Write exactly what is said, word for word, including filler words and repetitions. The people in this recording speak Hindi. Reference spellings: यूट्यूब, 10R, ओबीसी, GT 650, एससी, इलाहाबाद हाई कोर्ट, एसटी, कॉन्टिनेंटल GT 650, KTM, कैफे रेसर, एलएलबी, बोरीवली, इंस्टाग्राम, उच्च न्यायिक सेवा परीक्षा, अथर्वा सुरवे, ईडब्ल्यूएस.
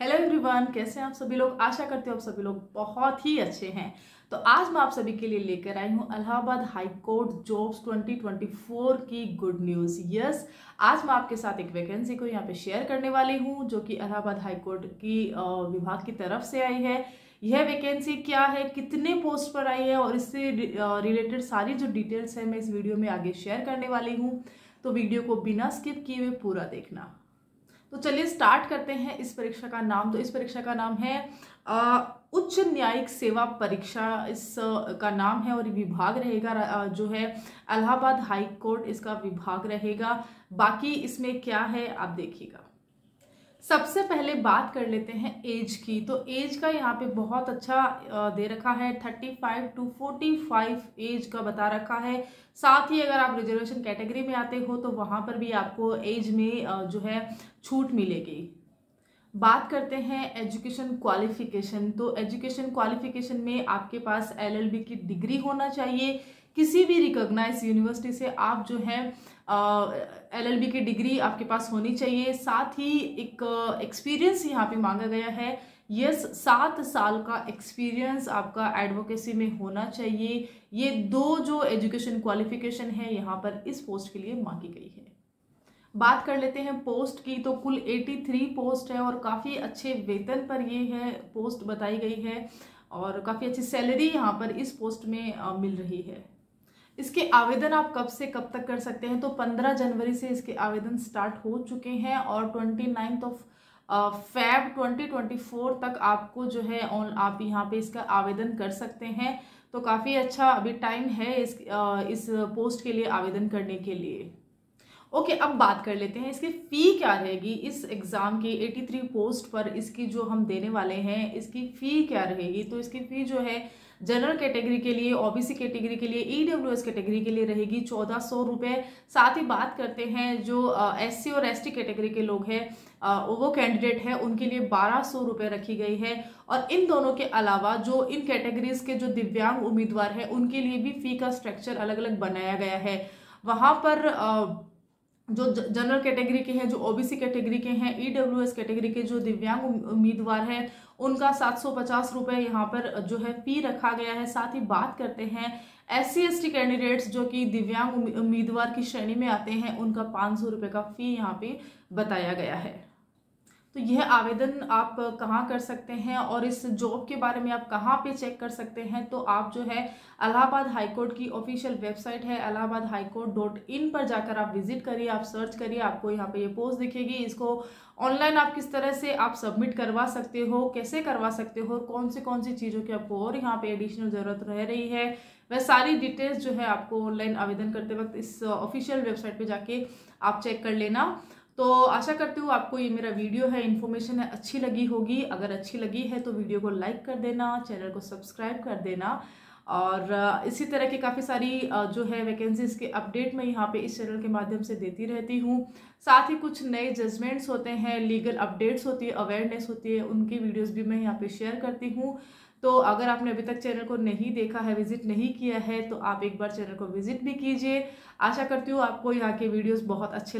हेलो एवरीवन, कैसे हैं आप सभी लोग। आशा करते हो आप सभी लोग बहुत ही अच्छे हैं। तो आज मैं आप सभी के लिए लेकर आई हूँ इलाहाबाद हाई कोर्ट जॉब्स दो हज़ार चौबीस की गुड न्यूज़। यस, आज मैं आपके साथ एक वैकेंसी को यहाँ पे शेयर करने वाली हूँ जो कि इलाहाबाद हाई कोर्ट की विभाग की तरफ से आई है। यह वैकेंसी क्या है, कितने पोस्ट पर आई है और इससे रिलेटेड सारी जो डिटेल्स है मैं इस वीडियो में आगे शेयर करने वाली हूँ। तो वीडियो को बिना स्किप किए हुए पूरा देखना। तो चलिए स्टार्ट करते हैं। इस परीक्षा का नाम, तो इस परीक्षा का नाम है उच्च न्यायिक सेवा परीक्षा, इस आ, का नाम है और विभाग रहेगा आ, जो है इलाहाबाद हाई कोर्ट, इसका विभाग रहेगा। बाकी इसमें क्या है आप देखिएगा। सबसे पहले बात कर लेते हैं एज की। तो एज का यहाँ पे बहुत अच्छा दे रखा है, पैंतीस टू पैंतालीस एज का बता रखा है। साथ ही अगर आप रिजर्वेशन कैटेगरी में आते हो तो वहाँ पर भी आपको एज में जो है छूट मिलेगी। बात करते हैं एजुकेशन क्वालिफिकेशन। तो एजुकेशन क्वालिफिकेशन में आपके पास एलएलबी की डिग्री होना चाहिए। किसी भी रिकॉग्नाइज यूनिवर्सिटी से आप जो है एलएलबी की डिग्री आपके पास होनी चाहिए। साथ ही एक एक्सपीरियंस यहाँ पे मांगा गया है। यस, सात साल का एक्सपीरियंस आपका एडवोकेसी में होना चाहिए। ये दो जो एजुकेशन क्वालिफिकेशन है यहाँ पर इस पोस्ट के लिए मांगी गई है। बात कर लेते हैं पोस्ट की। तो कुल तिरासी पोस्ट है और काफ़ी अच्छे वेतन पर ये है पोस्ट बताई गई है और काफ़ी अच्छी सैलरी यहाँ पर इस पोस्ट में मिल रही है। इसके आवेदन आप कब से कब तक कर सकते हैं। तो पंद्रह जनवरी से इसके आवेदन स्टार्ट हो चुके हैं और उनतीस ऑफ फेब दो हज़ार चौबीस तक आपको जो है ऑन आप यहाँ पे इसका आवेदन कर सकते हैं। तो काफ़ी अच्छा अभी टाइम है इस इस पोस्ट के लिए आवेदन करने के लिए। ओके, अब बात कर लेते हैं इसकी फ़ी क्या रहेगी। इस एग्ज़ाम की तिरासी पोस्ट पर इसकी जो हम देने वाले हैं इसकी फ़ी क्या रहेगी। तो इसकी फ़ी जो है जनरल कैटेगरी के लिए, ओबीसी कैटेगरी के लिए, ईडब्ल्यूएस कैटेगरी के लिए रहेगी चौदह सौ रुपये। साथ ही बात करते हैं जो एससी और एसटी कैटेगरी के लोग हैं वो कैंडिडेट हैं उनके लिए बारह सौ रुपये रखी गई है। और इन दोनों के अलावा जो इन कैटेगरीज के जो दिव्यांग उम्मीदवार हैं उनके लिए भी फ़ी का स्ट्रक्चर अलग अलग बनाया गया है। वहाँ पर जो जनरल कैटेगरी के हैं, जो ओबीसी कैटेगरी के हैं, ईडब्ल्यूएस कैटेगरी के जो दिव्यांग उम्मीदवार हैं उनका सात सौ पचास रुपये यहाँ पर जो है फी रखा गया है। साथ ही बात करते हैं एससी एसटी कैंडिडेट्स जो कि दिव्यांग उम्मीदवार की श्रेणी में आते हैं उनका पाँच सौ रुपये का फी यहाँ पे बताया गया है। तो यह आवेदन आप कहाँ कर सकते हैं और इस जॉब के बारे में आप कहाँ पे चेक कर सकते हैं। तो आप जो है इलाहाबाद हाई कोर्ट की ऑफिशियल वेबसाइट है इलाहाबाद हाई कोर्ट dot in पर जाकर आप विजिट करिए, आप सर्च करिए, आपको यहाँ पे ये पोस्ट दिखेगी। इसको ऑनलाइन आप किस तरह से आप सबमिट करवा सकते हो, कैसे करवा सकते हो, कौन सी कौन सी चीज़ों की आपको और यहाँ पर एडिशनल ज़रूरत रह रही है, वह सारी डिटेल्स जो है आपको ऑनलाइन आवेदन करते वक्त इस ऑफिशियल वेबसाइट पर जाके आप चेक कर लेना। तो आशा करती हूँ आपको ये मेरा वीडियो है, इन्फॉर्मेशन है, अच्छी लगी होगी। अगर अच्छी लगी है तो वीडियो को लाइक कर देना, चैनल को सब्सक्राइब कर देना। और इसी तरह की काफ़ी सारी जो है वैकेंसीज़ के अपडेट मैं यहाँ पे इस चैनल के माध्यम से देती रहती हूँ। साथ ही कुछ नए जजमेंट्स होते हैं, लीगल अपडेट्स होती है, अवेयरनेस होती है, उनकी वीडियोज़ भी मैं यहाँ पर शेयर करती हूँ। तो अगर आपने अभी तक चैनल को नहीं देखा है, विजिट नहीं किया है, तो आप एक बार चैनल को विजिट भी कीजिए। आशा करती हूँ आपको यहाँ के वीडियोज़ बहुत अच्छे